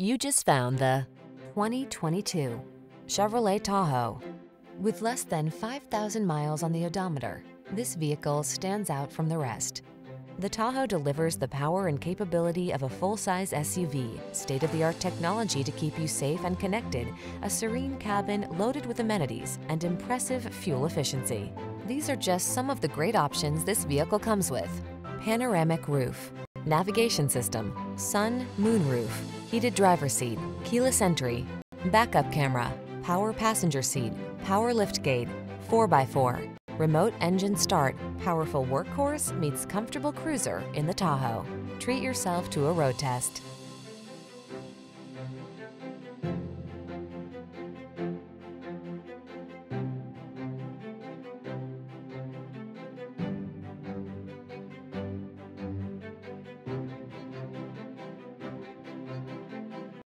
You just found the 2022 Chevrolet Tahoe. With less than 5,000 miles on the odometer, this vehicle stands out from the rest. The Tahoe delivers the power and capability of a full-size SUV, state-of-the-art technology to keep you safe and connected, a serene cabin loaded with amenities, and impressive fuel efficiency. These are just some of the great options this vehicle comes with: panoramic roof, navigation system, sun, moon roof, heated driver's seat, keyless entry, backup camera, power passenger seat, power liftgate, 4x4, remote engine start. Powerful workhorse meets comfortable cruiser in the Tahoe. Treat yourself to a road test.